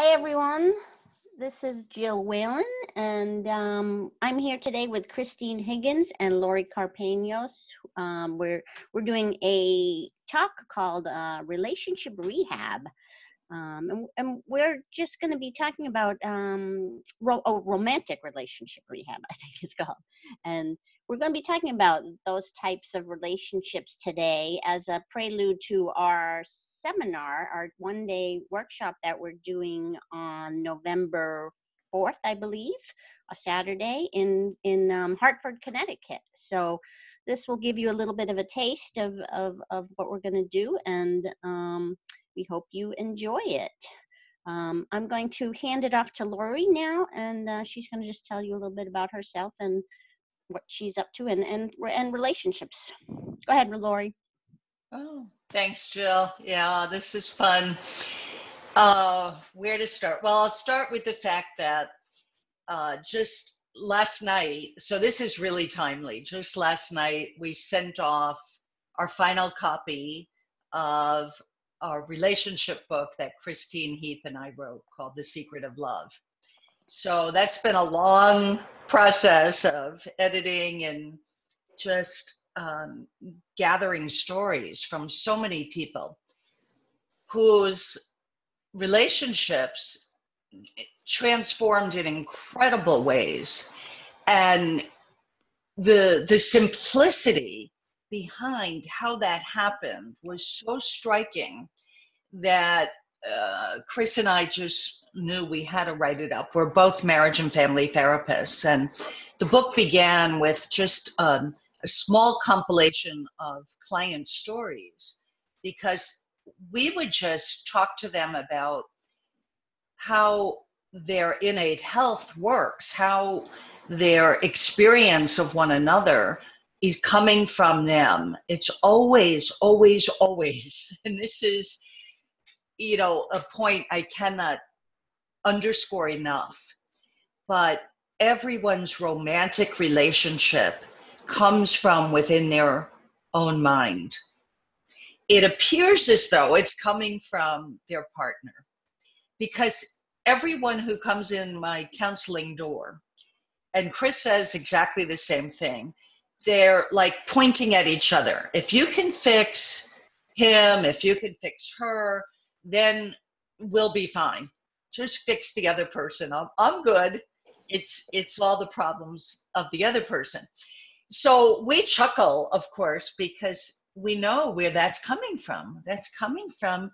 Hi, everyone. This is Jill Whalen, and I'm here today with Christine Higgins and Lori Carpenos. We're doing a talk called Relationship Rehab, and we're just going to be talking about romantic relationship rehab, I think it's called. And we're going to be talking about those types of relationships today as a prelude to our seminar, our one-day workshop that we're doing on November 4th, I believe, a Saturday in Hartford, Connecticut. So this will give you a little bit of a taste of what we're going to do, and we hope you enjoy it. I'm going to hand it off to Lori now, and she's going to just tell you a little bit about herself and what she's up to and relationships. Go ahead, Lori. Oh, thanks, Jill. Yeah, this is fun. Where to start? Well, I'll start with the fact that just last night, so this is really timely, just last night we sent off our final copy of our relationship book that Christine Heath and I wrote called The Secret of Love. So that's been a long process of editing and just gathering stories from so many people whose relationships transformed in incredible ways. And the simplicity behind how that happened was so striking that Chris and I just knew we had to write it up. We're both marriage and family therapists, and the book began with just a small compilation of client stories, because we would just talk to them about how their innate health works, how their experience of one another is coming from them. It's always, always, always. And this is, you know, a point I cannot underscore enough, but everyone's romantic relationship comes from within their own mind. It appears as though it's coming from their partner, because everyone who comes in my counseling door, and Chris says exactly the same thing, they're like pointing at each other. If you can fix him, if you can fix her, then we'll be fine. Just fix the other person. I'm good. It's all the problems of the other person. So we chuckle, of course, because we know where that's coming from. That's coming from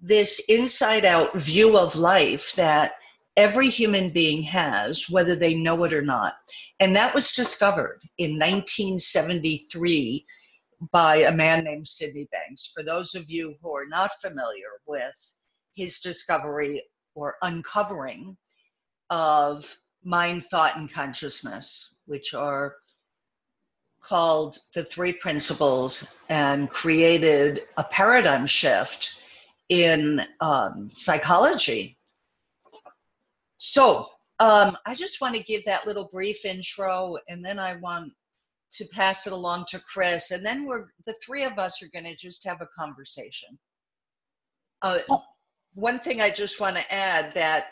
this inside out view of life that every human being has, whether they know it or not. And that was discovered in 1973 by a man named Sidney Banks. For those of you who are not familiar with his discovery or uncovering of mind, thought, and consciousness, which are called the 3 Principles, and created a paradigm shift in psychology. So I just want to give that little brief intro, and then I want to pass it along to Chris, and then the three of us are going to just have a conversation. One thing I just want to add, that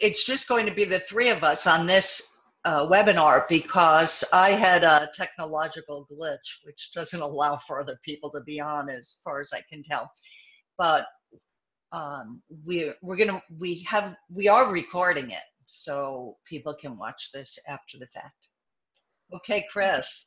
it's just going to be the three of us on this webinar, because I had a technological glitch which doesn't allow for other people to be on, as far as I can tell. But we are recording it, so people can watch this after the fact. Okay, Chris.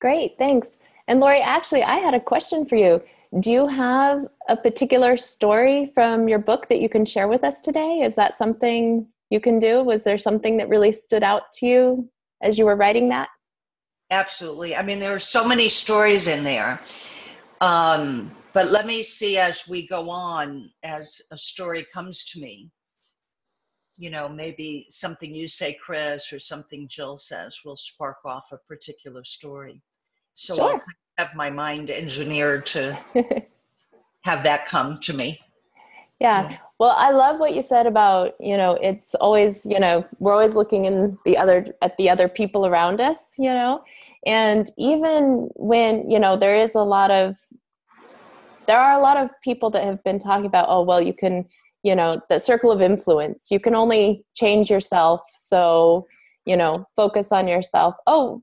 Great, thanks. And Lori, actually, I had a question for you. Do you have a particular story from your book that you can share with us today? Is that something you can do? Was there something that really stood out to you as you were writing that? Absolutely. I mean, there are so many stories in there. But let me see as we go on, as a story comes to me. You know, maybe something you say, Chris, or something Jill says will spark off a particular story. So sure. I'll have my mind engineered to have that come to me. Yeah. Well, I love what you said about, you know, it's always, you know, we're always looking at the other people around us, you know, and even when, you know, there are a lot of people that have been talking about, oh, well, you know, the circle of influence. You can only change yourself. So, you know, focus on yourself. Oh,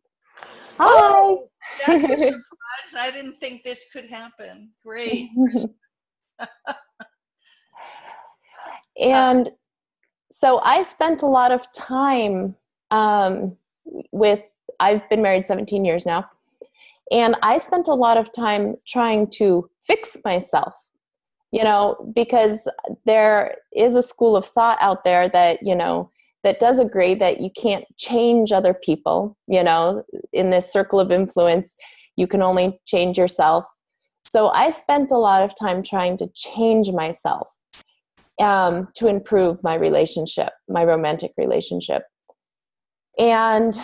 hi. Oh, that's a surprise. I didn't think this could happen. Great. And so I spent a lot of time I've been married 17 years now, and I spent a lot of time trying to fix myself, you know, because there is a school of thought out there that, you know, that does agree that you can't change other people, you know, in this circle of influence, you can only change yourself. So I spent a lot of time trying to change myself to improve my relationship, my romantic relationship. And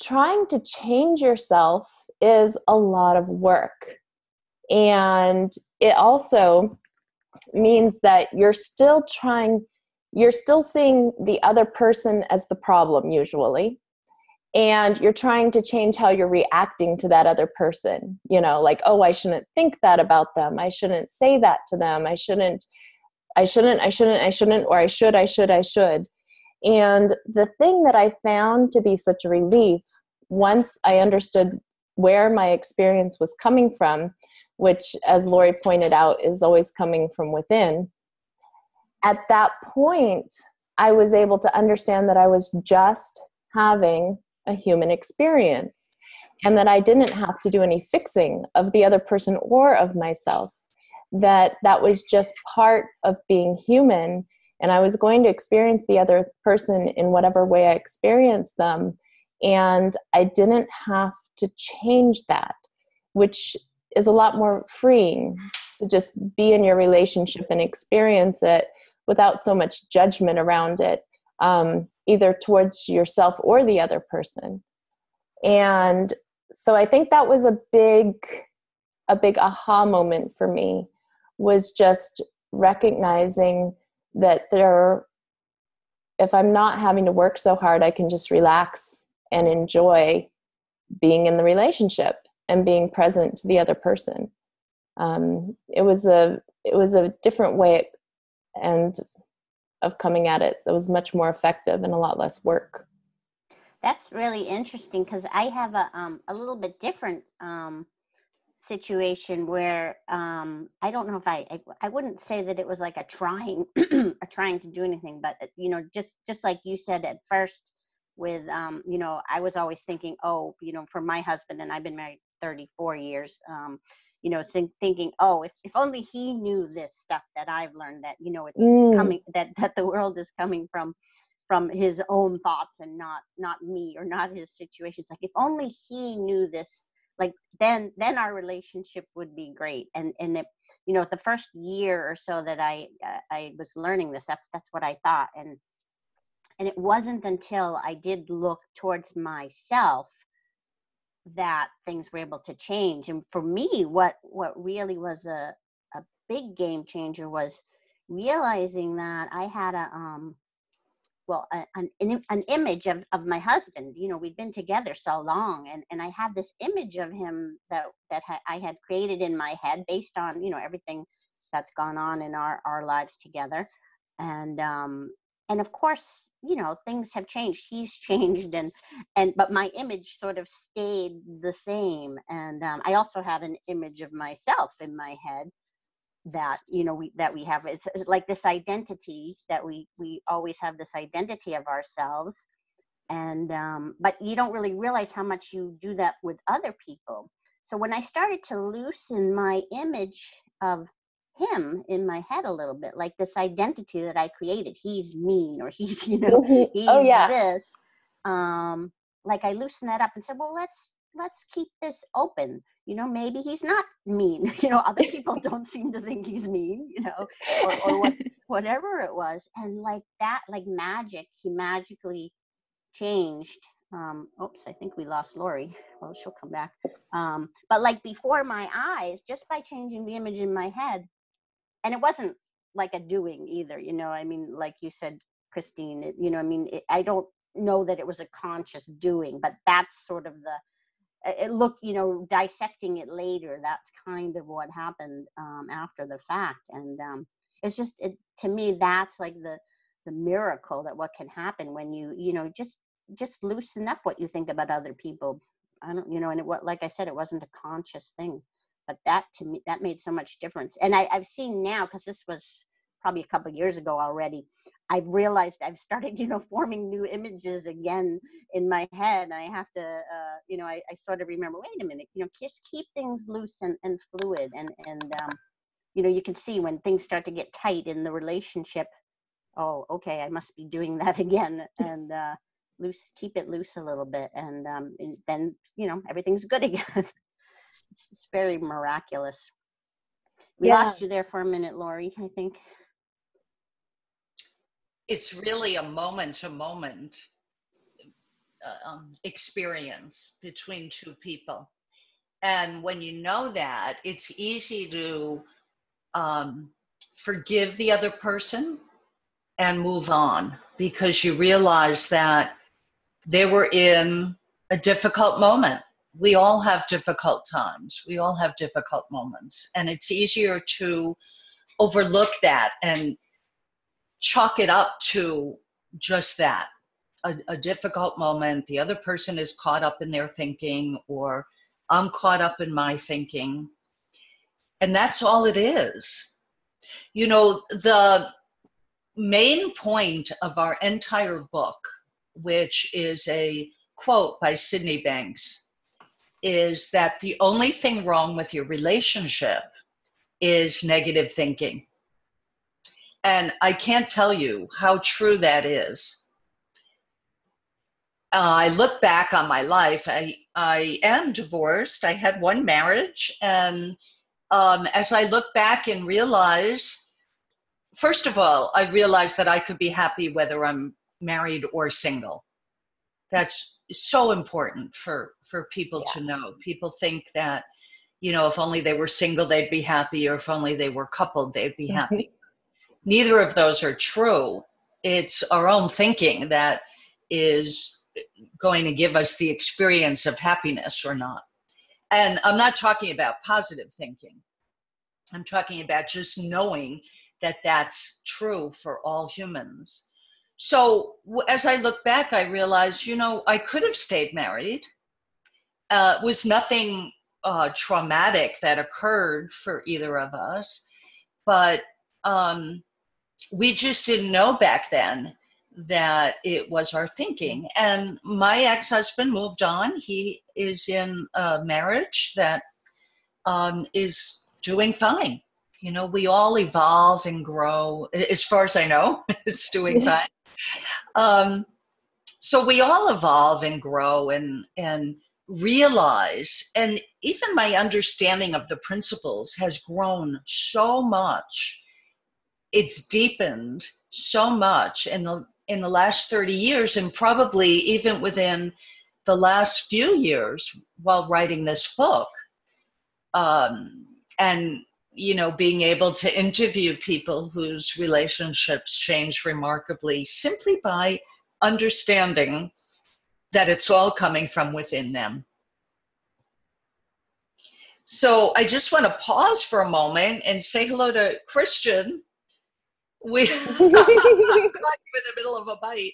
trying to change yourself is a lot of work. And it also means that you're still seeing the other person as the problem usually. And you're trying to change how you're reacting to that other person, you know, like, oh, I shouldn't think that about them. I shouldn't say that to them. I shouldn't, or I should. And the thing that I found to be such a relief once I understood where my experience was coming from, which, as Lori pointed out, is always coming from within. At that point, I was able to understand that I was just having a human experience, and that I didn't have to do any fixing of the other person or of myself, that that was just part of being human, and I was going to experience the other person in whatever way I experienced them, and I didn't have to change that, which is a lot more freeing, to just be in your relationship and experience it without so much judgment around it, either towards yourself or the other person. And so I think that was a big aha moment for me, was just recognizing that if I'm not having to work so hard, I can just relax and enjoy being in the relationship and being present to the other person. It was a different way of coming at it that was much more effective and a lot less work. That's really interesting, because I have a little bit different situation where I don't know if I wouldn't say that it was like a trying to do anything, but you know, just like you said at first with you know, I was always thinking, oh, you know, for my husband, and I've been married 34 years, you know, thinking, oh, if only he knew this stuff that I've learned, that, you know, it's coming, that the world is coming from his own thoughts and not me or not his situation. It's like, if only he knew this, like then our relationship would be great. And it, you know, the first year or so that I was learning this, that's what I thought. And it wasn't until I did look towards myself that things were able to change. And for me, what really was a big game changer was realizing that I had an image of my husband. You know, we'd been together so long, and I had this image of him that I had created in my head based on, you know, everything that's gone on in our lives together. And of course, you know, things have changed. He's changed, but my image sort of stayed the same. And I also have an image of myself in my head that, you know, we have. It's like this identity that we always have, this identity of ourselves. And but you don't really realize how much you do that with other people. So when I started to loosen my image of him in my head a little bit, like this identity that I created, he's mean, or he's, you know, he's oh, yeah, this, like I loosened that up and said, well, let's keep this open. You know, maybe he's not mean, you know, other people don't seem to think he's mean, you know, or whatever it was. And like that, like magic, he magically changed. Oops, I think we lost Lori. Well, she'll come back. But like before my eyes, just by changing the image in my head. And it wasn't like a doing either, you know, I mean, like you said, Christine, I don't know that it was a conscious doing, but that's sort of dissecting it later, that's kind of what happened after the fact. And it's just, to me, that's like the miracle that what can happen when you just loosen up what you think about other people. I don't, and like I said, it wasn't a conscious thing, but that to me, that made so much difference. And I've seen now, because this was probably a couple of years ago already, I've realized I've started, forming new images again in my head. I have to, I sort of remember, wait a minute, just keep things loose and fluid. And you can see when things start to get tight in the relationship, oh, okay, I must be doing that again. And, loose, keep it loose a little bit, and then everything's good again. It's very miraculous. We lost you there for a minute, Lori. I think it's really a moment-to-moment experience between two people, and when you know that, it's easy to forgive the other person and move on, because you realize that they were in a difficult moment. We all have difficult times. We all have difficult moments. And it's easier to overlook that and chalk it up to just that, a difficult moment. The other person is caught up in their thinking, or I'm caught up in my thinking. And that's all it is. The main point of our entire book, which is a quote by Sidney Banks, is that the only thing wrong with your relationship is negative thinking. And I can't tell you how true that is. I look back on my life. I am divorced. I had one marriage. And as I look back and realize, first of all, I realized that I could be happy whether I'm married or single. That's so important for people to know. People think that, if only they were single, they'd be happy, or if only they were coupled, they'd be happy. Neither of those are true. It's our own thinking that is going to give us the experience of happiness or not. And I'm not talking about positive thinking. I'm talking about just knowing that that's true for all humans. So as I look back, I realized, I could have stayed married. It was nothing traumatic that occurred for either of us, but we just didn't know back then that it was our thinking. And my ex-husband moved on. He is in a marriage that is doing fine. We all evolve and grow. As far as I know, it's doing fine. So we all evolve and grow and realize, and even my understanding of the principles has grown so much. It's deepened so much in the last 30 years, and probably even within the last few years while writing this book. And being able to interview people whose relationships change remarkably simply by understanding that it's all coming from within them. So I just want to pause for a moment and say hello to Christian. Caught you in the middle of a bite.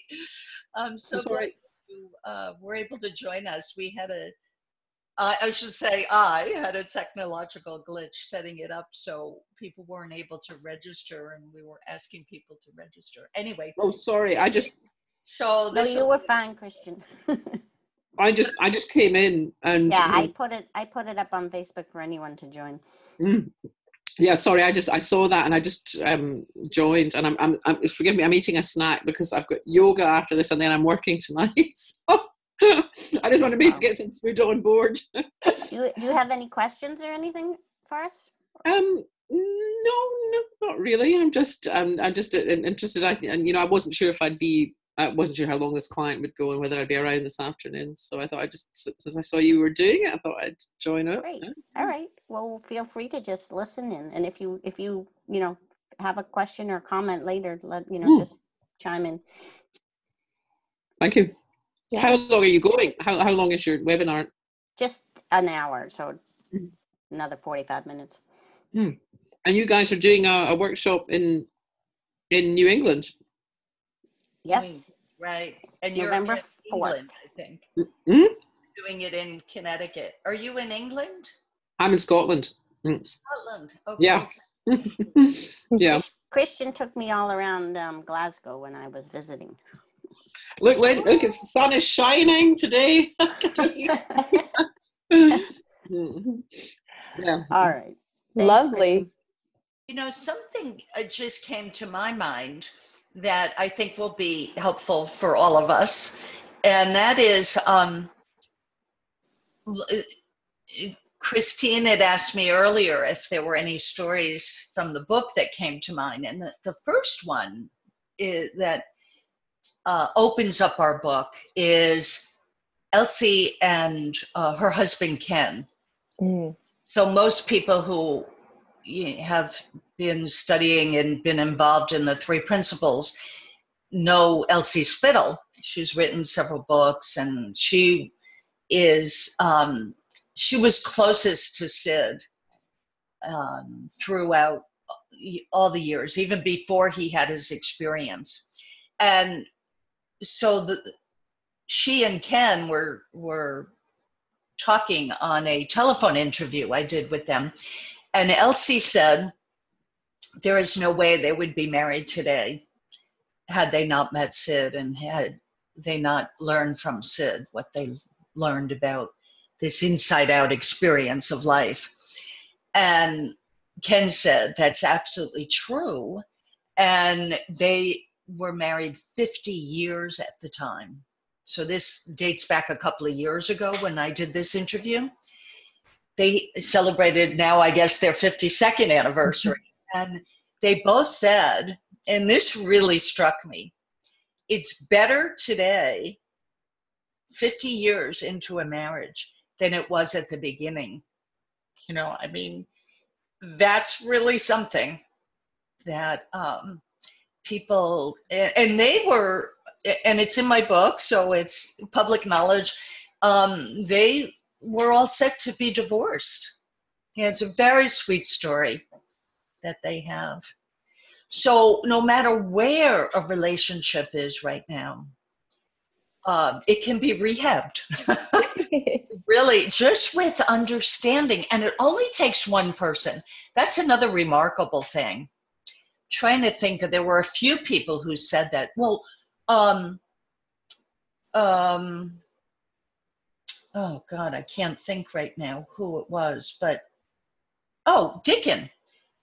I'm so glad you were able to join us. We had I had a technological glitch setting it up, so people weren't able to register, and we were asking people to register. Anyway. Oh, sorry. You were fine, Christian. I just came in and. Yeah, I put it up on Facebook for anyone to join. Mm. Yeah, sorry. I saw that and I just joined, and I'm forgive me. I'm eating a snack because I've got yoga after this, and then I'm working tonight. So. I just want to get some food on board. Do you have any questions or anything for us? No, not really. I'm just interested. I wasn't sure I wasn't sure how long this client would go and whether I'd be around this afternoon. So I thought since I saw you were doing it, I thought I'd join up. Great. All right. Well, feel free to just listen in, and if you have a question or comment later, just chime in. Thank you. Yeah. How long are you going? How long is your webinar? Just an hour, so another 45 minutes. Mm. And you guys are doing a workshop in New England. Yes. Right. And you're November in 4th. England, I think. Mm-hmm. Doing it in Connecticut. Are you in England? I'm in Scotland. Mm. Scotland. Okay. Yeah. Yeah. Christian took me all around Glasgow when I was visiting. Look, look! The sun is shining today. Yeah. All right. Thanks. Lovely. You know, something just came to my mind that I think will be helpful for all of us. And that is, Christine had asked me earlier if there were any stories from the book that came to mind. And the first one is, that opens up our book, is Elsie and her husband, Ken. Mm. So most people who have been studying and been involved in the 3 Principles know Elsie Spittle. She's written several books, and she is, she was closest to Sid throughout all the years, even before he had his experience. And so she and Ken were talking on a telephone interview I did with them, and Elsie said there is no way they would be married today had they not met Sid and had they not learned from Sid what they learned about this inside out experience of life. And Ken said that's absolutely true, and they were married 50 years at the time. So this dates back a couple of years ago when I did this interview. They celebrated now, I guess, their 52nd anniversary. And they both said, and this really struck me, it's better today, 50 years into a marriage, than it was at the beginning. You know, I mean, that's really something that people, and they were, and it's in my book, so it's public knowledge, they were all set to be divorced. Yeah, it's a very sweet story that they have. So no matter where a relationship is right now, it can be rehabbed. Really, just with understanding. And it only takes one person. That's another remarkable thing. Trying to think that there were a few people who said that, well, oh God, I can't think right now who it was, but, oh, Dickin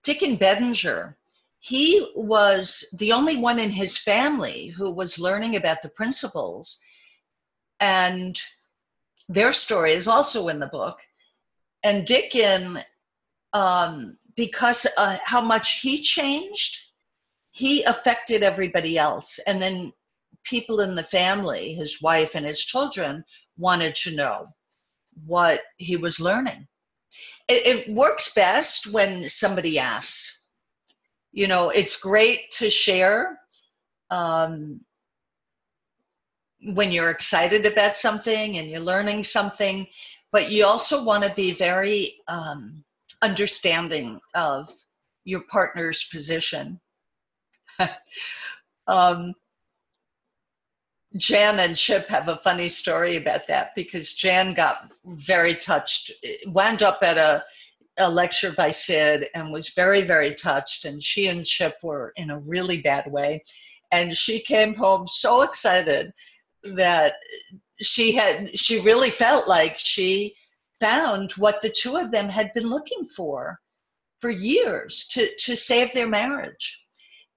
Bettinger. He was the only one in his family who was learning about the principles, and their story is also in the book. And Dickin, because how much he changed, he affected everybody else. And then people in the family, his wife and his children, wanted to know what he was learning. It works best when somebody asks. You know, it's great to share when you're excited about something and you're learning something, but you also want to be very understanding of your partner's position. Jan and Chip have a funny story about that, because Jan got very touched, wound up at a lecture by Sid and was very, very touched. And she and Chip were in a really bad way. And she came home so excited that she really felt like she found what the two of them had been looking for years to save their marriage.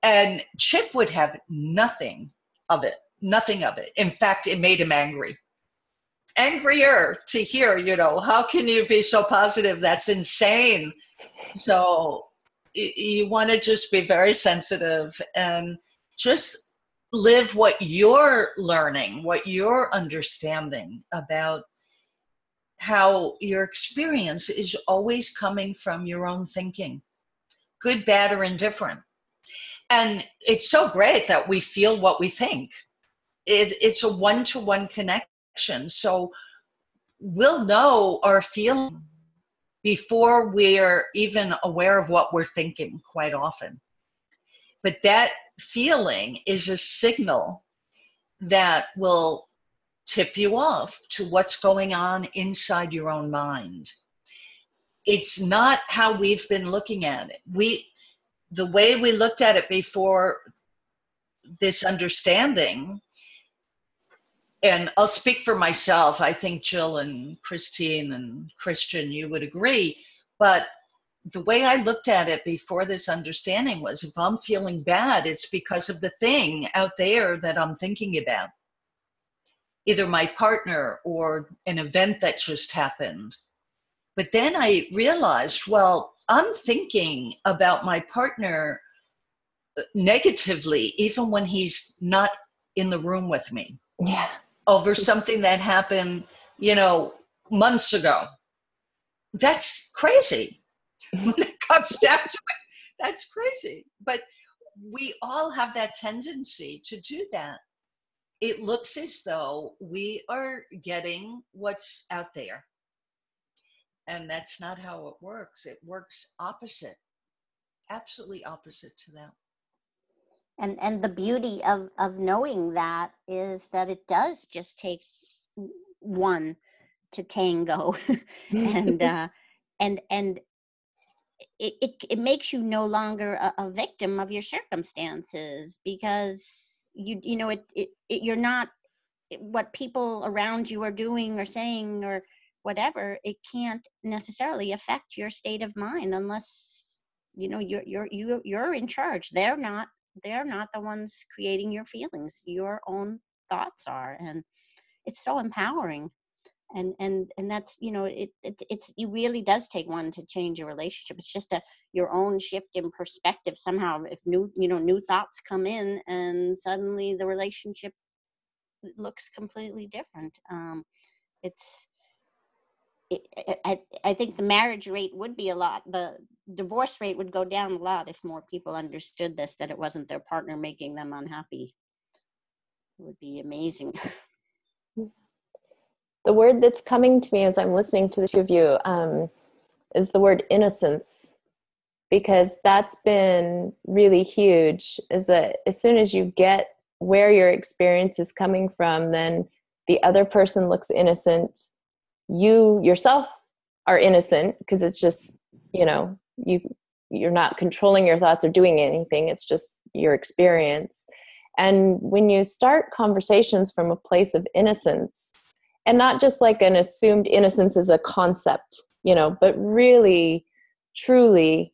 And Chip would have nothing of it. Nothing of it. In fact, it made him angry. Angrier to hear, you know, how can you be so positive? That's insane. So you want to just be very sensitive and just live what you're learning, what you're understanding about how your experience is always coming from your own thinking, good, bad, or indifferent. And it's so great that we feel what we think. It's a one-to-one connection. So we'll know our feeling before we're even aware of what we're thinking quite often. But that feeling is a signal that will tip you off to what's going on inside your own mind. It's not how we've been looking at it. The way we looked at it before this understanding, and I'll speak for myself, I think Jill and Christine and Christian, you would agree, but the way I looked at it before this understanding was, if I'm feeling bad, it's because of the thing out there that I'm thinking about. Either my partner or an event that just happened. But then I realized, well, I'm thinking about my partner negatively, even when he's not in the room with me. Yeah. Over something that happened, you know, months ago. That's crazy. When it comes down to it, that's crazy. But we all have that tendency to do that. It looks as though we are getting what's out there. And that's not how it works. It works opposite, absolutely opposite to that. And the beauty of knowing that is that it does just take one to tango. and it makes you no longer a victim of your circumstances, because you know it you're not what people around you are doing or saying or whatever. It can't necessarily affect your state of mind unless you know you're in charge. They're not the ones creating your feelings. Your own thoughts are, and it's so empowering. And that's, you know, it really does take one to change a relationship. It's just your own shift in perspective somehow. If new thoughts come in, and suddenly the relationship looks completely different. I think the marriage rate would be a lot. The divorce rate would go down a lot if more people understood this, that it wasn't their partner making them unhappy. It would be amazing. The word that's coming to me as I'm listening to the two of you is the word innocence, because that's been really huge, is that as soon as you get where your experience is coming from, then the other person looks innocent. You yourself are innocent, because it's just, you know, you're not controlling your thoughts or doing anything. It's just your experience. And when you start conversations from a place of innocence, and not just like an assumed innocence as a concept, you know, but really, truly,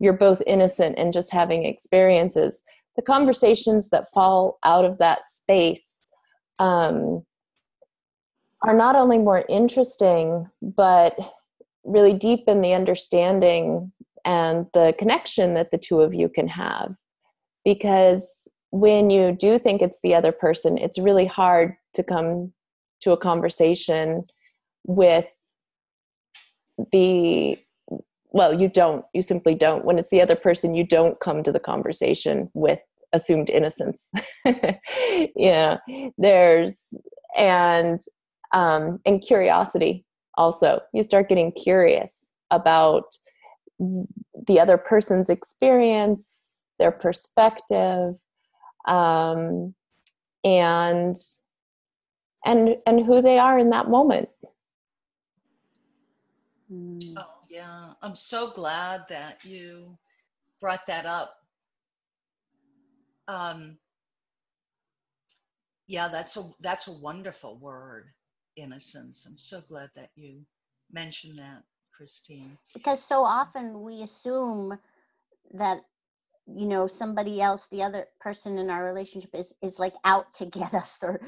you're both innocent and just having experiences. The conversations that fall out of that space are not only more interesting, but really deepen the understanding and the connection that the two of you can have. Because when you do think it's the other person, it's really hard to come to a conversation with you simply don't. When it's the other person, you don't come to the conversation with assumed innocence. Yeah. And curiosity also. You start getting curious about the other person's experience, their perspective, and who they are in that moment. Oh, yeah. I'm so glad that you brought that up. Yeah, that's a wonderful word, innocence. I'm so glad that you mentioned that, Christine. Because so often we assume that, you know, somebody else, the other person in our relationship is like out to get us or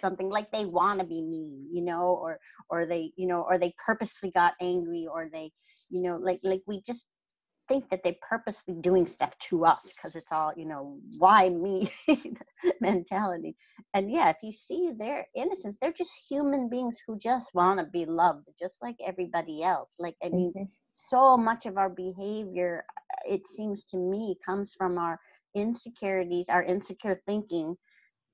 something, like they want to be mean, you know, or they, you know, or they purposely got angry, or they, you know, like we just think that they're purposely doing stuff to us, because it's all, you know, why me mentality. And yeah, if you see their innocence, they're just human beings who just want to be loved, just like everybody else. Like, I mean, so much of our behavior, it seems to me, comes from our insecurities, our insecure thinking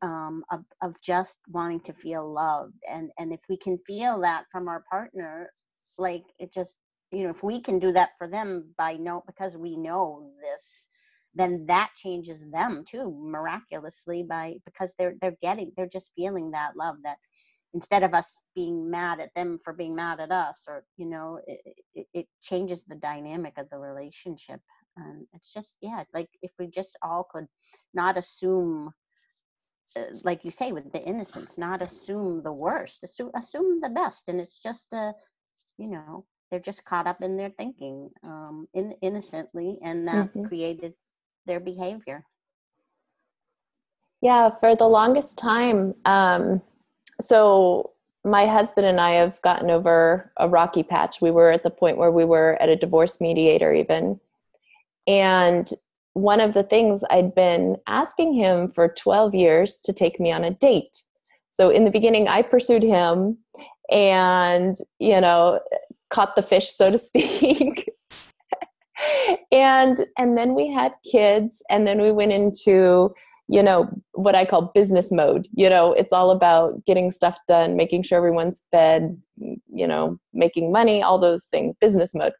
of just wanting to feel loved. And if we can feel that from our partner, like, it just you know, if we can do that for them by because we know this, then that changes them too miraculously because they're just feeling that love, that instead of us being mad at them for being mad at us, or, you know, it changes the dynamic of the relationship. It's just, yeah, like if we just all could not assume, like you say, with the innocence, not assume the worst, assume the best. And it's just, you know, they're just caught up in their thinking innocently, and that created their behavior. Yeah, for the longest time. So my husband and I have gotten over a rocky patch. We were at the point where we were at a divorce mediator even. And one of the things I'd been asking him for 12 years to take me on a date. So in the beginning, I pursued him and, you know, caught the fish, so to speak. And then we had kids, and then we went into, you know, what I call business mode. You know, it's all about getting stuff done, making sure everyone's fed, you know, making money, all those things, business mode.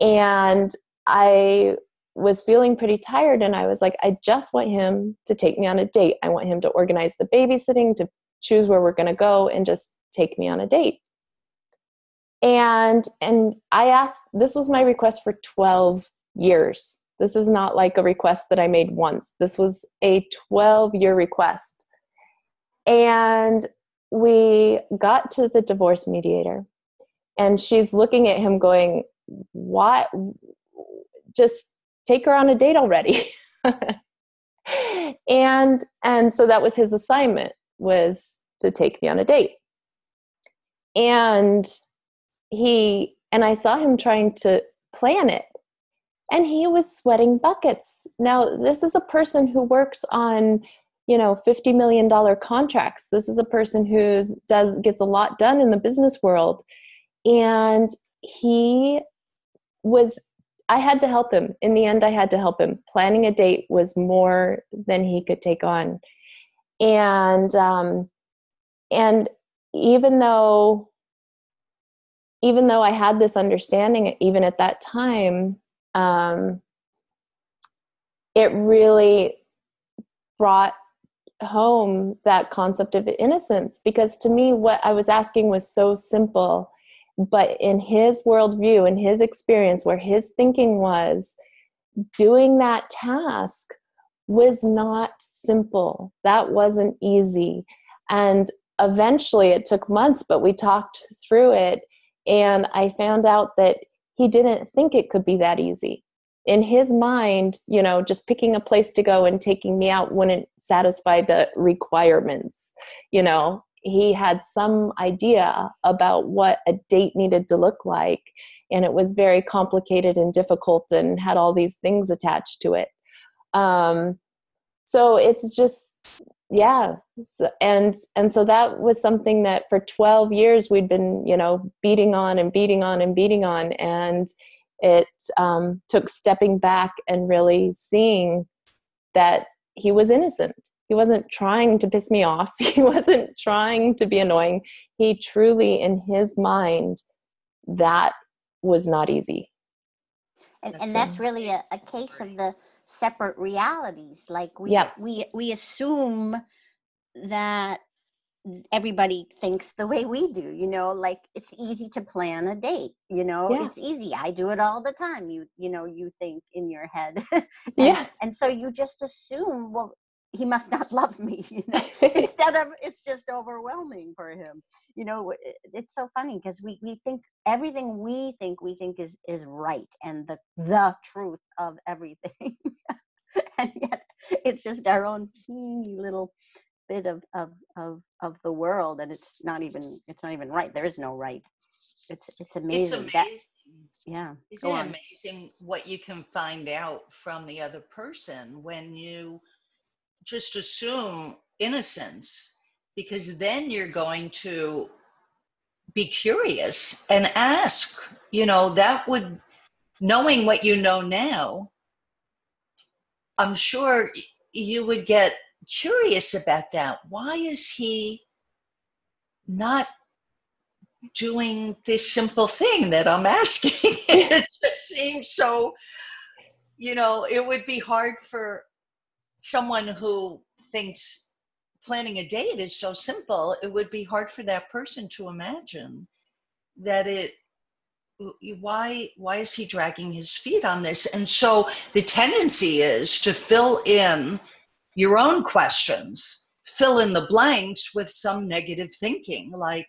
And I was feeling pretty tired, and I was like, I just want him to take me on a date. I want him to organize the babysitting, to choose where we're going to go, and just take me on a date. And I asked, this was my request for 12 years. This is not like a request that I made once. This was a 12-year request. And we got to the divorce mediator, and she's looking at him going, "What? Just take her on a date already." And so that was his assignment, was to take me on a date. And I saw him trying to plan it, and he was sweating buckets. Now, this is a person who works on, you know, $50 million contracts. This is a person who gets a lot done in the business world. And I had to help him. In the end, I had to help him. Planning a date was more than he could take on. And even though I had this understanding, even at that time, it really brought home that concept of innocence, because to me, what I was asking was so simple, but in his worldview, in his experience, where his thinking was, doing that task was not simple. That wasn't easy. And eventually it took months, but we talked through it. And I found out that he didn't think it could be that easy. In his mind, you know, just picking a place to go and taking me out wouldn't satisfy the requirements. You know, he had some idea about what a date needed to look like, and it was very complicated and difficult and had all these things attached to it. So it's just, yeah. And so that was something that for 12 years we'd been, you know, beating on. And it took stepping back and really seeing that he was innocent. He wasn't trying to piss me off. He wasn't trying to be annoying. He truly, in his mind, that was not easy. And that's really a case of the separate realities. Like we assume that everybody thinks the way we do, you know, like it's easy to plan a date, you know, it's easy. I do it all the time. You know, you think in your head. And so you just assume, well, he must not love me, you know, instead of, it's just overwhelming for him. You know, it's so funny because we think everything we think is right, and the truth of everything. And yet it's just our own teeny little bit of the world. And it's not even right. There is no right. It's amazing. It's amazing. Isn't it amazing what you can find out from the other person when you just assume innocence, because then you're going to be curious and ask, you know, knowing what you know now, I'm sure you would get curious about that. Why is he not doing this simple thing that I'm asking. It just seems so, you know, it would be hard for someone who thinks planning a date is so simple. It would be hard for that person to imagine that it, why is he dragging his feet on this? And so the tendency is to fill in your own questions, fill in the blanks with some negative thinking, like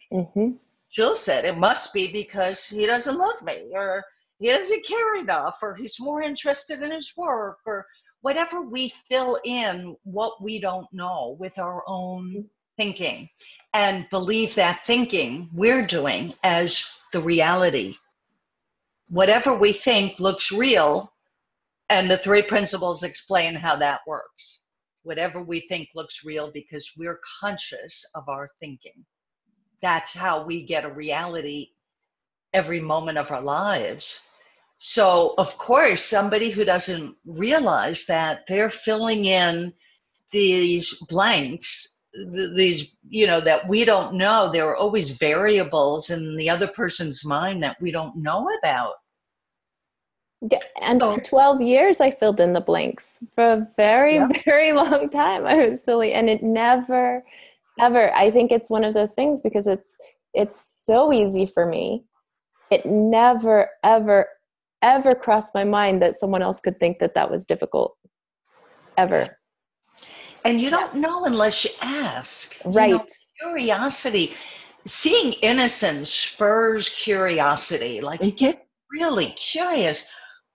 Jill said, it must be because he doesn't love me, or he doesn't care enough, or he's more interested in his work, or whatever. We fill in what we don't know with our own thinking and believe that thinking we're doing as the reality. Whatever we think looks real, and the 3 principles explain how that works. Whatever we think looks real because we're conscious of our thinking. That's how we get a reality every moment of our lives. So, of course, somebody who doesn't realize that, they're filling in these blanks, these, you know, that we don't know. There are always variables in the other person's mind that we don't know about. And for 12 years, I filled in the blanks. For a very long time, I was silly. And it never, ever, I think it's one of those things because it's so easy for me. It never, ever, ever crossed my mind that someone else could think that that was difficult. Ever. And you don't know unless you ask. Right. You know, curiosity. Seeing innocence spurs curiosity. Like, you get really curious.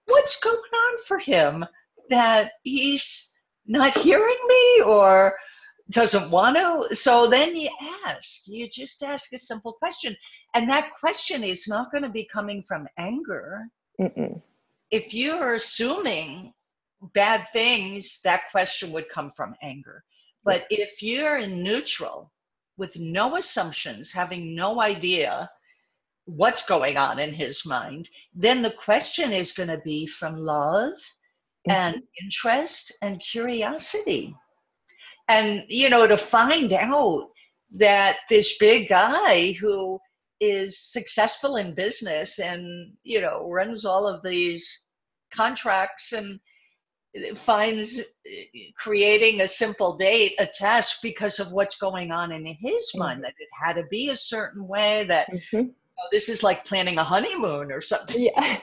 What's going on for him that he's not hearing me or doesn't want to? So then you ask. You just ask a simple question. And that question is not going to be coming from anger. If you're assuming bad things, that question would come from anger. But if you're in neutral with no assumptions, having no idea what's going on in his mind, then the question is going to be from love and interest and curiosity. And, you know, to find out that this big guy who is successful in business and, you know, runs all of these contracts and finds creating a simple date a task because of what's going on in his mind, that it had to be a certain way, that you know, this is like planning a honeymoon or something. Yeah.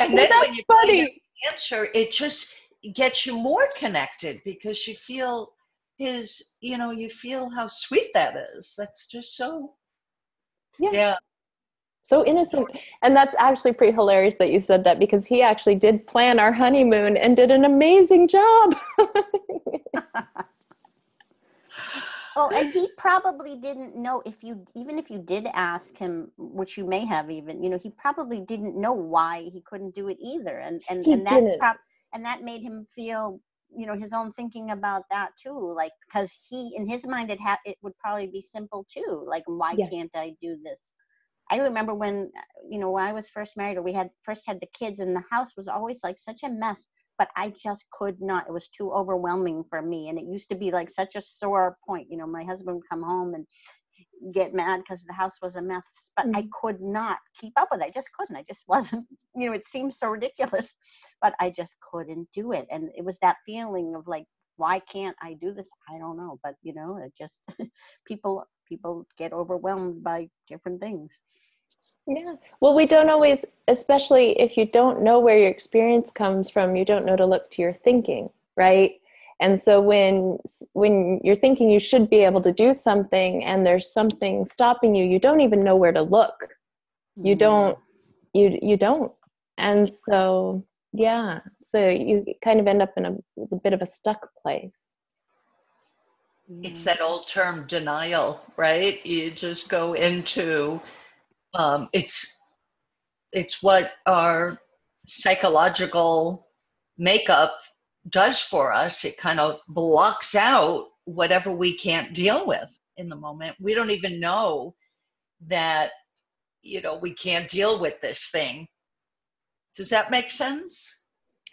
And then when you find the answer, it just gets you more connected because you feel his, you know, you feel how sweet that is. That's just so, so innocent. And that's actually pretty hilarious that you said that, because he actually did plan our honeymoon and did an amazing job. Oh, and he probably didn't know if you, even if you did ask him, which you may have even, you know, he probably didn't know why he couldn't do it either. And that made him feel, you know, his own thinking about that too, like, because he, in his mind, it would probably be simple too, like, why can't I do this? I remember when, you know, when I was first married, or we had first had the kids, and the house was always like such a mess, but I just could not, it was too overwhelming for me, and it used to be like such a sore point. You know, my husband would come home and get mad because the house was a mess, but I could not keep up with it. I just couldn't. I just wasn't, you know, it seemed so ridiculous, but I just couldn't do it. And it was that feeling of like, why can't I do this? I don't know. But, you know, it just, people get overwhelmed by different things. Yeah. Well, we don't always, especially if you don't know where your experience comes from, you don't know to look to your thinking, right? And so when you're thinking you should be able to do something and there's something stopping you, you don't even know where to look. You don't. And so, so you kind of end up in a bit of a stuck place. It's that old term denial, right? You just go into, it's what our psychological makeup does for us. It kind of blocks out whatever we can't deal with in the moment. We don't even know that, you know, we can't deal with this thing. Does that make sense?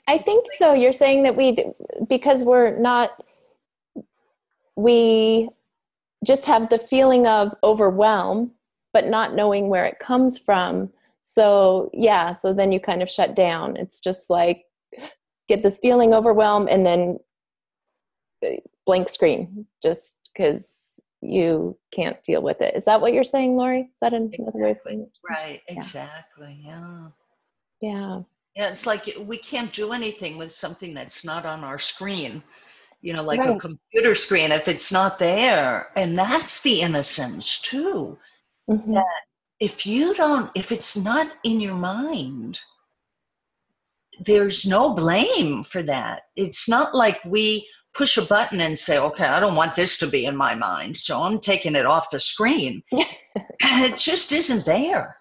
I think so. You're saying that because we just have the feeling of overwhelm, but not knowing where it comes from. So yeah, so then you kind of shut down. It's just like, get this feeling overwhelmed and then blank screen, just because you can't deal with it. Is that what you're saying, Lori? Is that another way of saying it? Right, exactly, yeah. Yeah. Yeah, it's like we can't do anything with something that's not on our screen, you know, like a computer screen, if it's not there. And that's the innocence too. Mm-hmm. That if it's not in your mind, there's no blame for that. It's not like we push a button and say, okay, I don't want this to be in my mind, so I'm taking it off the screen. It just isn't there.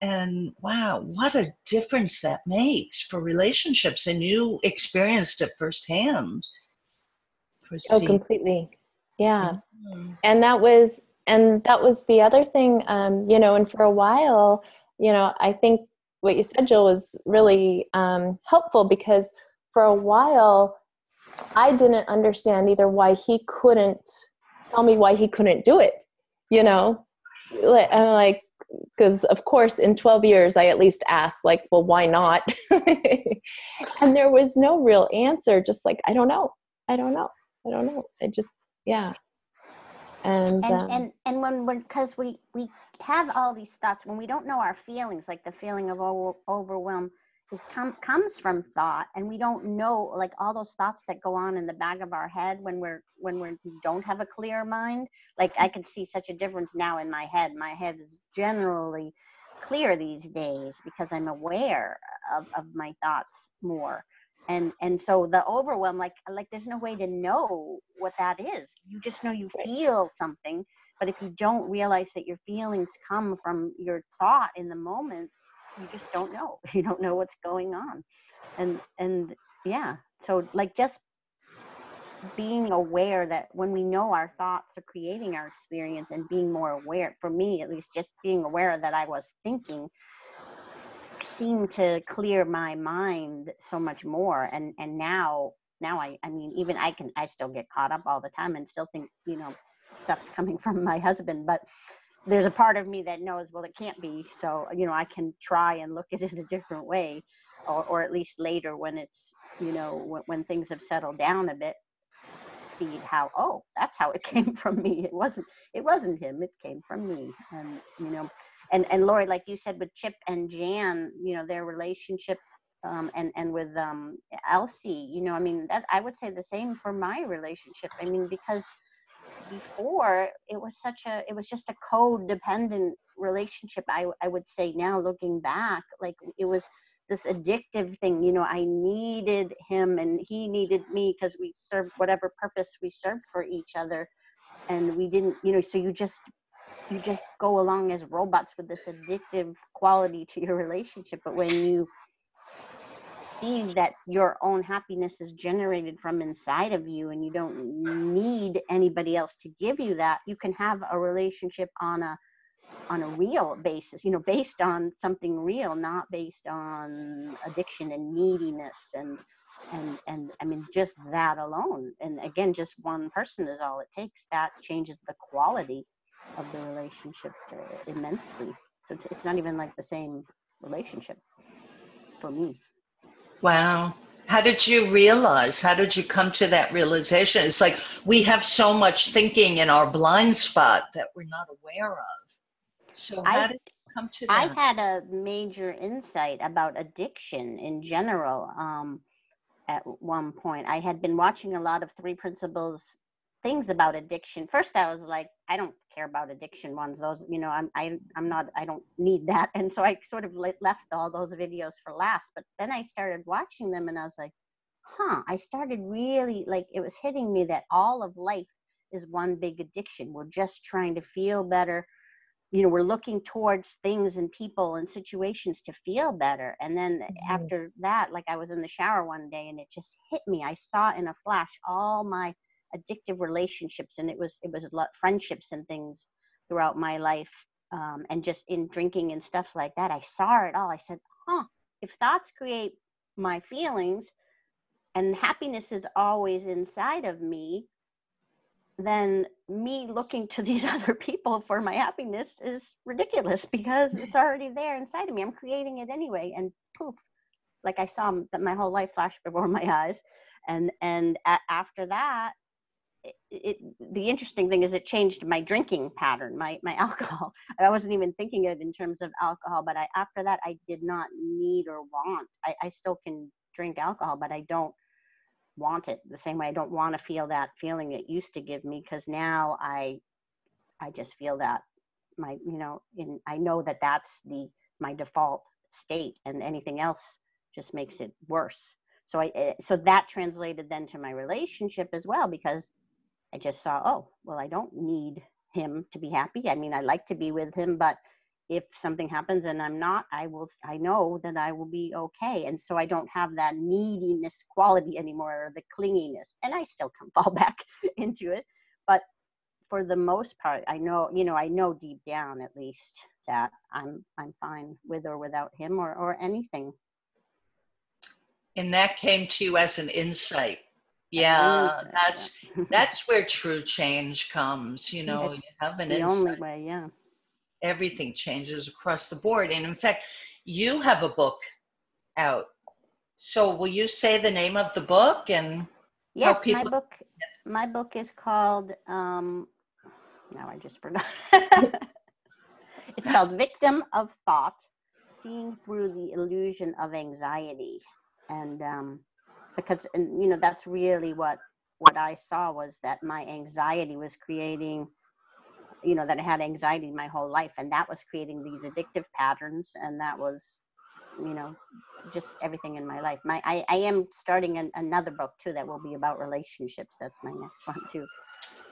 And wow, what a difference that makes for relationships. And you experienced it firsthand, Christine. Oh, completely. Yeah. Mm-hmm. And that was the other thing, you know, and for a while, you know, I think what you said, Jill, was really helpful, because for a while I didn't understand either why he couldn't tell me why he couldn't do it, you know. I'm like, because of course in 12 years I at least asked, like, well, why not? And there was no real answer, just like, I don't know. I just, yeah. And when because we have all these thoughts, when we don't know our feelings, like the feeling of overwhelm comes from thought, and we don't know, like, all those thoughts that go on in the back of our head when we don't have a clear mind. Like, I can see such a difference now in my head. My head is generally clear these days because I'm aware of my thoughts more. And so the overwhelm, like there's no way to know what that is. You just know you feel something, but if you don't realize that your feelings come from your thought in the moment, you just don't know. You don't know what's going on. And yeah, so like just being aware that when we know our thoughts are creating our experience, and being more aware, for me at least, just being aware that I was thinking seemed to clear my mind so much more. And now I mean, even I still get caught up all the time and still think, you know, stuff's coming from my husband, but there's a part of me that knows, well, it can't be. So, you know, I can try and look at it a different way, or at least later when it's, you know, when things have settled down a bit, see how, oh, that's how it came from me. It wasn't him, it came from me. And, you know, and Lori, like you said, with Chip and Jan, you know, their relationship, and with Elsie, you know, I mean, that I would say the same for my relationship. I mean, because before it was just a codependent relationship. I would say now, looking back, like it was this addictive thing, you know, I needed him and he needed me because we served whatever purpose we served for each other. And we didn't, you know, so you just go along as robots with this addictive quality to your relationship. But when you see that your own happiness is generated from inside of you and you don't need anybody else to give you that, you can have a relationship on a real basis, you know, based on something real, not based on addiction and neediness and I mean, just that alone. And again, just one person is all it takes. That changes the quality of the relationship immensely. So it's not even like the same relationship for me. Wow. How did you come to that realization? It's like we have so much thinking in our blind spot that we're not aware of. So how did you come to that? I had a major insight about addiction in general. At one point, I had been watching a lot of 3 Principles things about addiction. First, I was like, I don't care about addiction ones. Those, you know, I don't need that. And so I sort of left all those videos for last. But then I started watching them, and I was like, I started really, like, it was hitting me that all of life is one big addiction. We're just trying to feel better. You know, we're looking towards things and people and situations to feel better. And then after that, like, I was in the shower one day, and it just hit me. I saw in a flash all my addictive relationships, and it was a lot, friendships and things throughout my life, and just in drinking and stuff like that. I saw it all. I said, if thoughts create my feelings and happiness is always inside of me, then me looking to these other people for my happiness is ridiculous, because it's already there inside of me. I'm creating it anyway, and poof, like I saw that my whole life flash before my eyes. And after that, the interesting thing is it changed my drinking pattern, my alcohol. I wasn't even thinking of it in terms of alcohol, but after that, I did not need or want. I still can drink alcohol, but I don't want it the same way. I don't want to feel that feeling it used to give me, because now I just feel that I know that that's my default state, and anything else just makes it worse. So so that translated then to my relationship as well, because I just saw, oh, well, I don't need him to be happy. I mean, I like to be with him, but if something happens and I'm not, I know that I will be okay. And so I don't have that neediness quality anymore, or the clinginess, and I still can fall back into it. But for the most part, I know deep down, at least, that I'm fine with or without him or anything. And that came to you as an insight. Yeah, that's where true change comes. You know, you have an insight. The only way, yeah. Everything changes across the board. And in fact, you have a book out. So will you say the name of the book and yes, how people... my book is called, now I just forgot. It's called Victim of Thought, Seeing Through the Illusion of Anxiety. And because, and, you know, that's really what I saw, was that my anxiety was creating... you know, that I had anxiety my whole life, and that was creating these addictive patterns, and that was, you know, just everything in my life. I am starting another book too that will be about relationships. That's my next one too.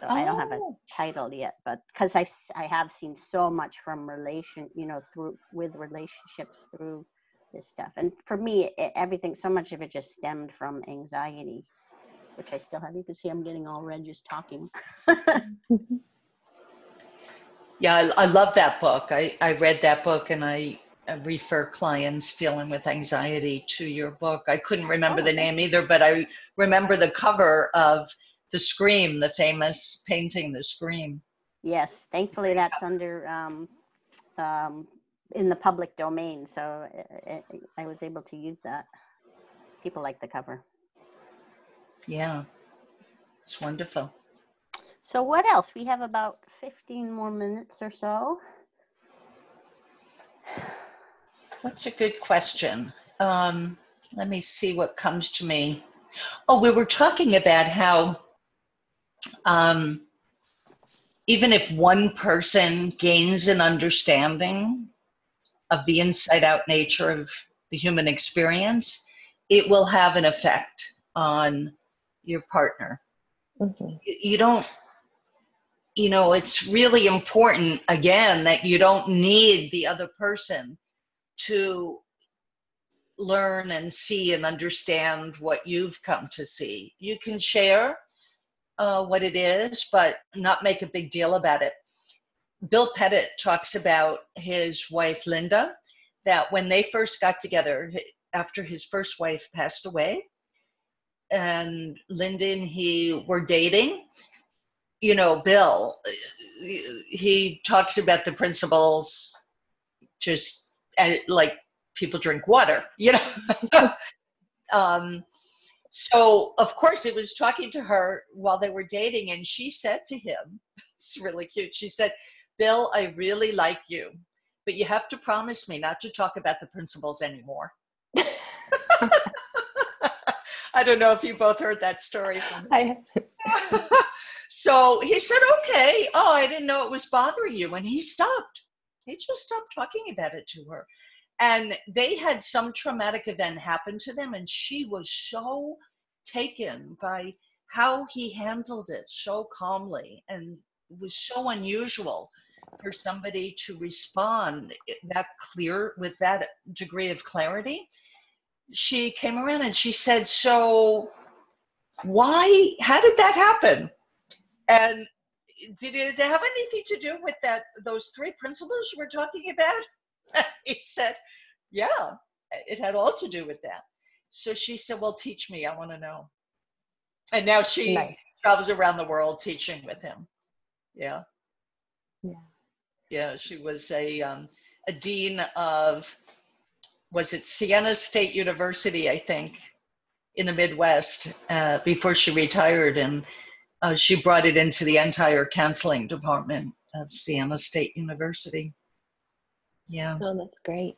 So I don't have a title yet, but because I have seen so much from relationships through this stuff, and for me, everything, so much of it just stemmed from anxiety, which I still have. You can see I'm getting all red just talking. Yeah, I love that book. I read that book, and I refer clients dealing with anxiety to your book. I couldn't remember the name either, but I remember the cover of The Scream, the famous painting, The Scream. Yes, thankfully that's under in the public domain, so I was able to use that. People like the cover. Yeah, it's wonderful. So what else? We have about 15 more minutes or so. That's a good question. Let me see what comes to me. Oh, we were talking about how even if one person gains an understanding of the inside out nature of the human experience, it will have an effect on your partner. Okay. You don't... you know, it's really important, again, that you don't need the other person to learn and see and understand what you've come to see. You can share what it is, but not make a big deal about it. Bill Pettit talks about his wife, Linda, that when they first got together, after his first wife passed away, and Linda and he were dating, you know, Bill, he talks about the principles, just like people drink water, you know. So, of course, it was talking to her while they were dating, and she said to him, it's really cute, she said, Bill, I really like you, but you have to promise me not to talk about the principles anymore. I don't know if you both heard that story from me. So he said, okay, oh, I didn't know it was bothering you. And he stopped. He just stopped talking about it to her. And they had some traumatic event happen to them, and she was so taken by how he handled it so calmly, and it was so unusual for somebody to respond that clear, with that degree of clarity. She came around and she said, so why, how did that happen? And did it have anything to do with that, those 3 principles we're talking about? He said, yeah, it had all to do with that. So she said, well, teach me, I want to know. And now she travels around the world teaching with him. Yeah. Yeah. Yeah, she was a dean of, was it Siena State University, I think, in the Midwest, before she retired, and she brought it into the entire counseling department of Siena State University. Yeah. Oh, that's great.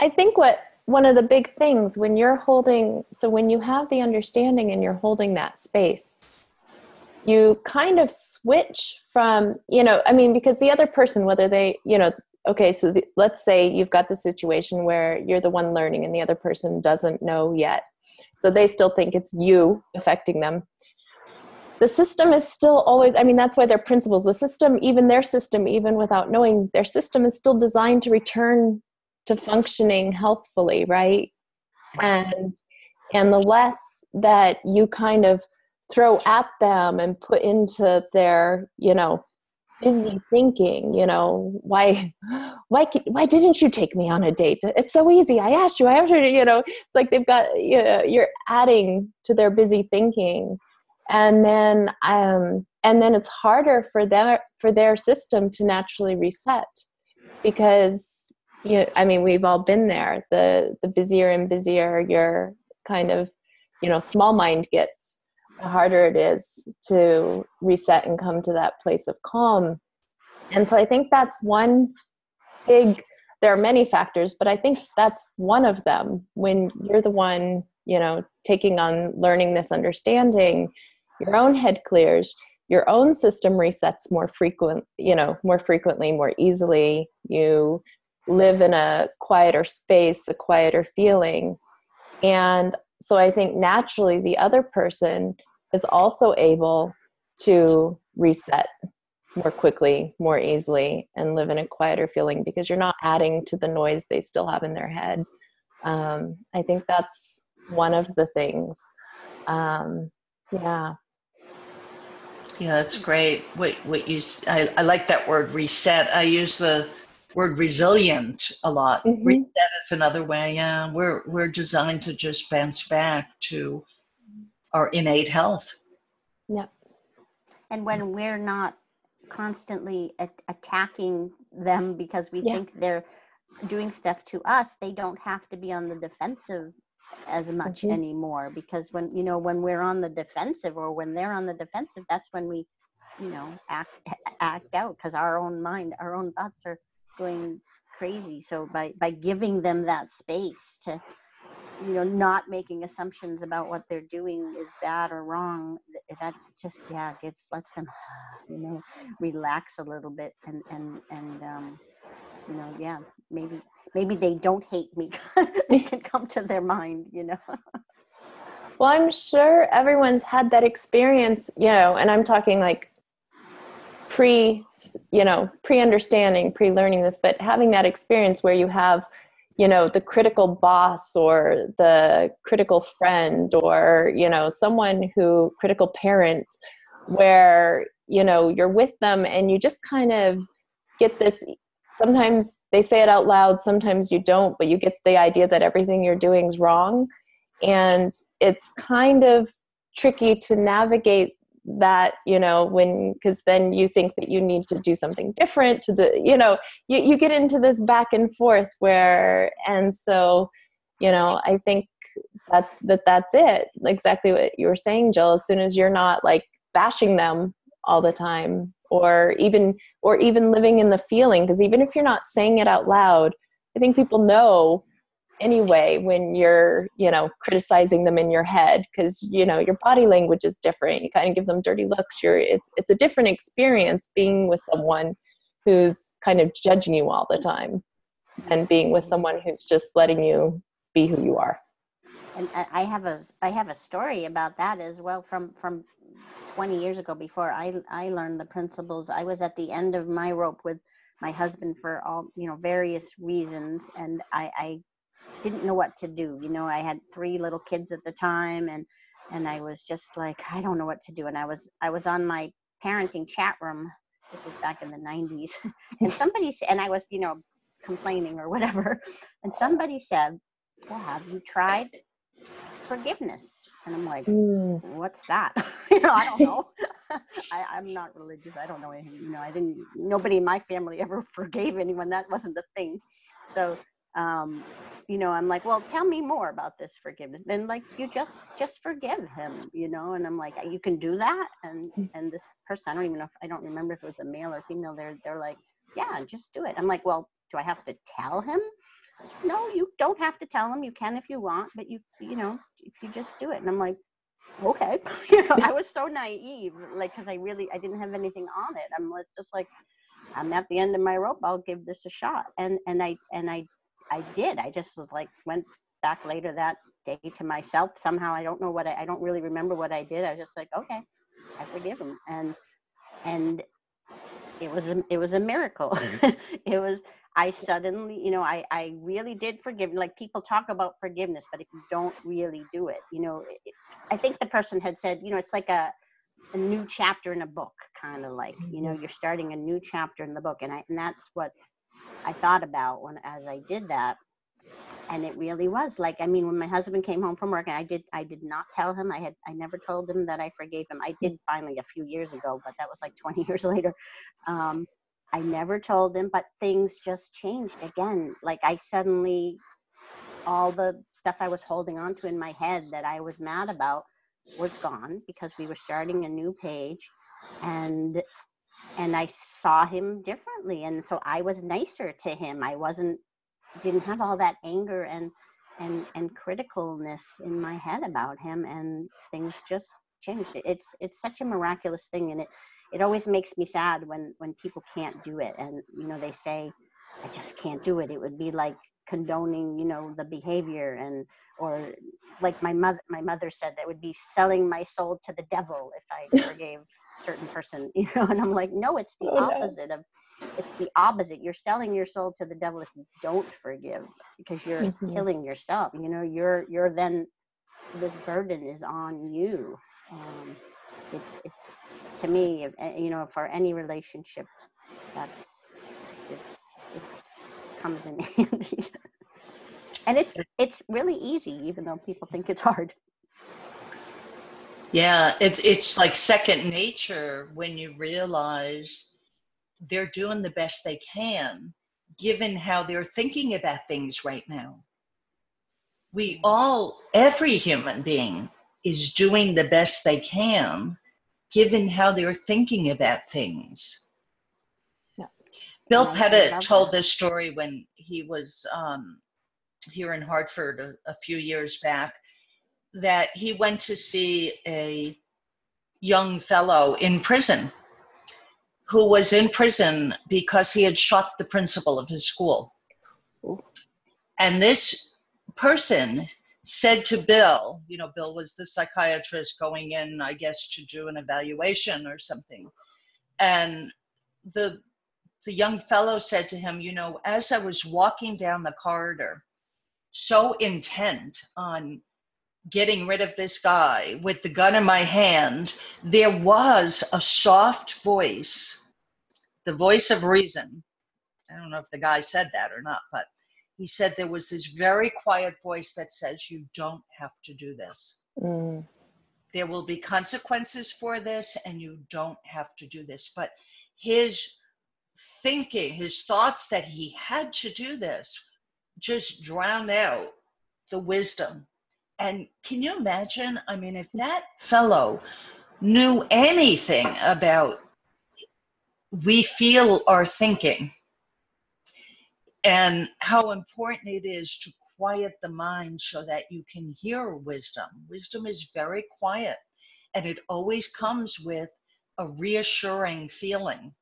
I think what one of the big things when you're holding, so when you have the understanding and you're holding that space, you kind of switch from, you know, I mean, because the other person, whether they, you know, okay, so let's say you've got the situation where you're the one learning and the other person doesn't know yet. So they still think it's you affecting them. The system is still always, I mean, that's why their principles, the system, even their system, even without knowing their system is still designed to return to functioning healthfully, right? And the less that you kind of throw at them and put into their, you know, busy thinking, you know, why didn't you take me on a date? It's so easy. I asked you, you know, it's like they've got, you know, you're adding to their busy thinking. And then it's harder for them, for their system to naturally reset because, you know, I mean, we've all been there, the busier and busier your kind of, you know, small mind gets, the harder it is to reset and come to that place of calm. And so I think that's one big, there are many factors, but I think that's one of them. When you're the one, you know, taking on learning this understanding, your own head clears, your own system resets more frequent, you know, more frequently, more easily. You live in a quieter space, a quieter feeling. And so I think naturally the other person is also able to reset more quickly, more easily, and live in a quieter feeling because you're not adding to the noise they still have in their head. I think that's one of the things. Yeah, that's great. What you, I like that word reset. I use the word resilient a lot. Mm-hmm. Reset is another way. Yeah, we're designed to just bounce back to our innate health. Yeah, and when we're not constantly attacking them because we think they're doing stuff to us, they don't have to be on the defensive as much anymore, because when, you know, when we're on the defensive or when they're on the defensive, that's when we, you know, act out because our own mind, our own thoughts are going crazy. So by giving them that space to, you know, not making assumptions about what they're doing is bad or wrong, that just, yeah, lets them, you know, relax a little bit and you know, yeah, maybe they don't hate me. It can come to their mind, you know. Well, I'm sure everyone's had that experience, you know, and I'm talking like pre-understanding, pre-learning this, but having that experience where you have, you know, the critical boss or the critical friend or, you know, someone who, critical parent, where, you know, you're with them and you just kind of get this, sometimes they say it out loud, sometimes you don't, but you get the idea that everything you're doing is wrong. And it's kind of tricky to navigate that, you know, when, because then you think that you need to do something different to the, you know, you get into this back and forth where, and so, you know, I think that's it. Exactly what you were saying, Jill, as soon as you're not like bashing them all the time, or even living in the feeling, because even if you're not saying it out loud, I think people know anyway when you're, you know, criticizing them in your head, because, you know, your body language is different, you kind of give them dirty looks, it's a different experience being with someone who's kind of judging you all the time and being with someone who's just letting you be who you are. And I have a story about that as well from 20 years ago, before I learned the principles. I was at the end of my rope with my husband for all, you know, various reasons, and I didn't know what to do. You know, I had 3 little kids at the time, and I was just like, I don't know what to do. And I was on my parenting chat room. This was back in the 90s, and somebody and I was, you know, complaining or whatever, and somebody said, "Well, have you tried forgiveness?" And I'm like, what's that? You know, I don't know. I'm not religious. I don't know anything. You know, nobody in my family ever forgave anyone. That wasn't the thing. So, you know, I'm like, well, tell me more about this forgiveness. And like, you just forgive him, you know? And I'm like, you can do that. And this person, I don't remember if it was a male or female. They're like, yeah, just do it. I'm like, well, do I have to tell him? No, you don't have to tell him. You can if you want, but you know, if you just do it. And I'm like, okay. You know, I was so naive, like, cause I didn't have anything on it. I'm just like, I'm at the end of my rope. I'll give this a shot. And I did. I just was like, went back later that day to myself. Somehow, I don't know what I don't really remember what I did. I was just like, okay, I forgive him. And it was a miracle. I suddenly, you know, I really did forgive. Like, people talk about forgiveness, but if you don't really do it, you know, I think the person had said, you know, it's like a new chapter in a book, kind of like, you know, you're starting a new chapter in the book. And that's what I thought about as I did that. And it really was like, I mean, when my husband came home from work, and I did not tell him, I never told him that I forgave him. I did finally a few years ago, but that was like 20 years later. I never told him, but things just changed again. Like, I suddenly, all the stuff I was holding on to in my head that I was mad about was gone, because we were starting a new page, and I saw him differently. And so I was nicer to him. I didn't have all that anger and criticalness in my head about him, and things just changed. It's such a miraculous thing. And it always makes me sad when people can't do it. And, you know, they say, I just can't do it. It would be like condoning, you know, the behavior, or like my mother said, that would be selling my soul to the devil if I forgave certain person, you know? And I'm like, no, it's the opposite of, it's the opposite. You're selling your soul to the devil if you don't forgive, because you're killing yourself. You know, you're then, this burden is on you. It's to me, you know, for any relationship, that's it comes in handy. And it's really easy, even though people think it's hard. Yeah, it's like second nature when you realize they're doing the best they can, given how they're thinking about things right now. Every human being is doing the best they can, given how they're thinking about things. Yeah. Bill Pettit told this story when he was here in Hartford a few years back, that he went to see a young fellow in prison who was in prison because he had shot the principal of his school. Ooh. And this person said to Bill, you know, Bill was the psychiatrist going in, I guess, to do an evaluation or something. And the young fellow said to him, you know, as I was walking down the corridor, so intent on getting rid of this guy with the gun in my hand, there was a soft voice, the voice of reason. I don't know if the guy said that or not, but he said there was this very quiet voice that says, you don't have to do this. Mm. There will be consequences for this, and you don't have to do this. But his thinking, his thoughts that he had to do this, just drowned out the wisdom. And can you imagine? I mean, if that fellow knew anything about we feel our thinking, and how important it is to quiet the mind so that you can hear wisdom. Wisdom is very quiet, and it always comes with a reassuring feeling.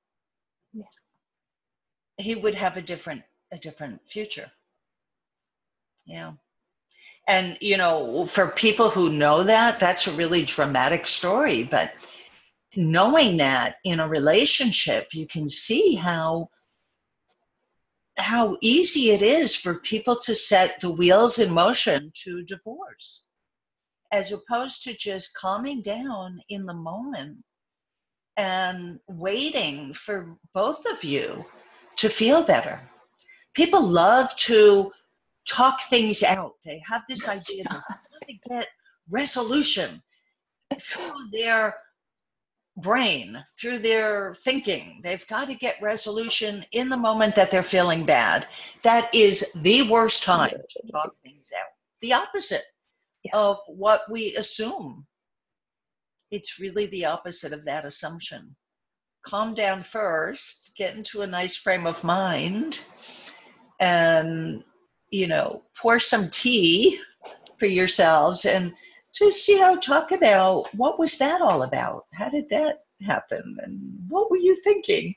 Yeah. He would have a different future. Yeah. And, you know, for people who know that, that's a really dramatic story. But knowing that in a relationship, you can see how easy it is for people to set the wheels in motion to divorce, as opposed to just calming down in the moment and waiting for both of you to feel better. People love to talk things out. They have this idea that they have to get resolution through their brain, through their thinking. They've got to get resolution in the moment that they're feeling bad. That is the worst time to talk things out. The opposite of what we assume. It's really the opposite of that assumption. Calm down first, get into a nice frame of mind, and, you know, pour some tea for yourselves and just, you know, talk about what was that all about? How did that happen? And what were you thinking?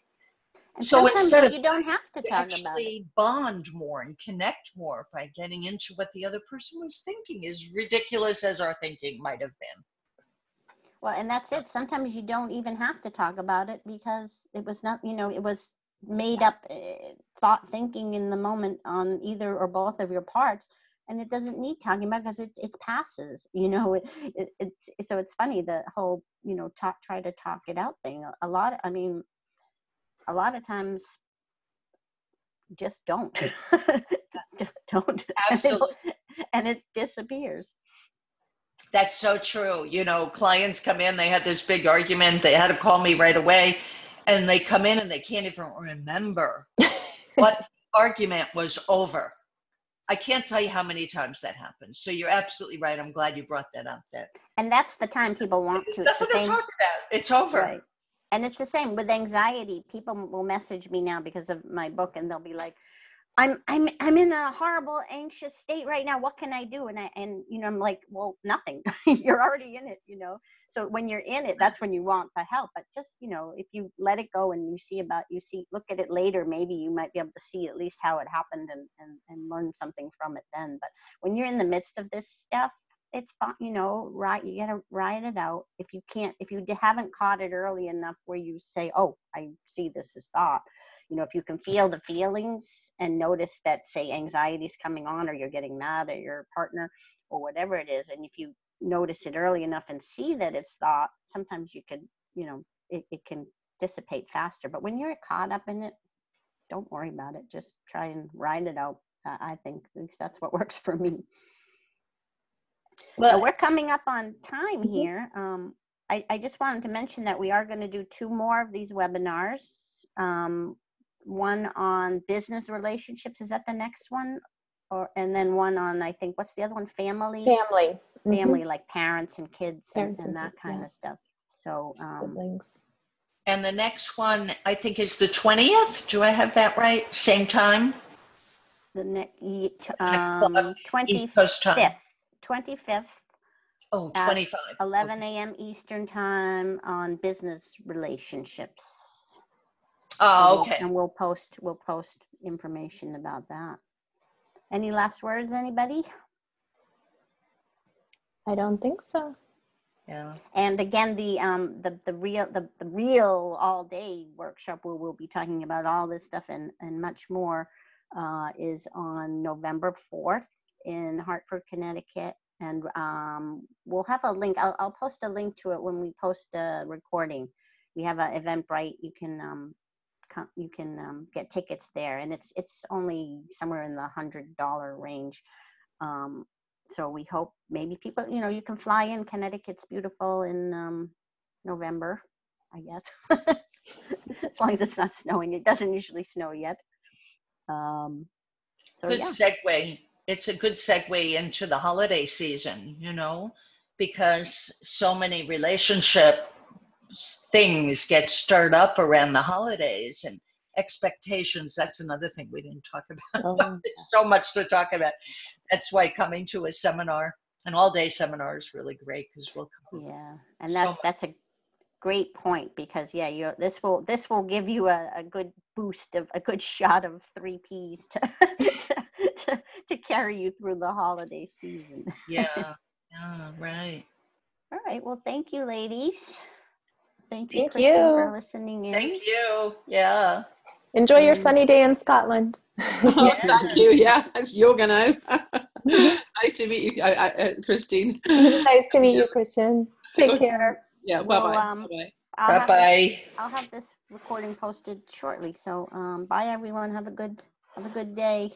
And so instead of, you don't have to talk about it. Bond more and connect more by getting into what the other person was thinking, as ridiculous as our thinking might have been. Well, and that's it. Sometimes you don't even have to talk about it because it was not, you know, it was made up thought thinking in the moment on either or both of your parts. And it doesn't need talking about because it passes, you know, so it's funny, the whole, you know, try to talk it out thing. A lot of times just don't, don't. Absolutely. And it disappears. That's so true. You know, clients come in, they had this big argument, they had to call me right away, and they come in and they can't even remember what argument was over. I can't tell you how many times that happens. So you're absolutely right. I'm glad you brought that up. And that's the time people want to. It's nothing to talk about. It's over. Right. And it's the same with anxiety. People will message me now because of my book, and they'll be like, I'm in a horrible, anxious state right now. What can I do? And you know, I'm like, well, nothing. You're already in it, you know? So when you're in it, that's when you want the help. But just, you know, if you let it go and look at it later, maybe you might be able to see at least how it happened and learn something from it then. But when you're in the midst of this stuff, it's fun, you know, right? You got to ride it out. If you haven't caught it early enough where you say, oh, I see this as thought. You know, if you can feel the feelings and notice that, say, anxiety is coming on, or you're getting mad at your partner or whatever it is, and if you notice it early enough and see that it's thought, sometimes you can, you know, it can dissipate faster. But when you're caught up in it, don't worry about it. Just try and ride it out. I think at least that's what works for me. Well, we're coming up on time here. I just wanted to mention that we are going to do 2 more of these webinars. One on business relationships, is that the next one? And then one on, I think, what's the other one? Family, like parents and kids and that kind of stuff. So, and the next one, I think, is the 20th. Do I have that right? Same time? The next 25th. Oh, 25. 11 a.m. Eastern time on business relationships. Oh, okay. And we'll post information about that. Any last words, anybody? I don't think so. Yeah. And again, the real all day workshop where we'll be talking about all this stuff and much more is on November 4th in Hartford, Connecticut. And we'll have a link. I'll post a link to it when we post the recording. We have an Eventbrite. You can get tickets there, and it's only somewhere in the $100 range. So we hope maybe people, you know, you can fly in. Connecticut's beautiful in November, I guess. As long as it's not snowing. It doesn't usually snow yet. Segue. It's a good segue into the holiday season, you know, because so many relationship things get stirred up around the holidays, and expectations. That's another thing we didn't talk about. There's so much to talk about. That's why coming to a seminar, an all-day seminar, is really great, because we'll cover and that's a great point, because this will give you a good boost of a good shot of 3 Ps to carry you through the holiday season. Right. All right, well, thank you, ladies. Thank you, Christine, for listening in. Thank you. Yeah. Enjoy your sunny day in Scotland. Thank you. Yeah, it's yoga now. Nice to meet you, Christine. Nice to meet you, Christian. Take care. Yeah. Bye-bye. Well, I'll have this recording posted shortly. So, bye, everyone. Have a good day.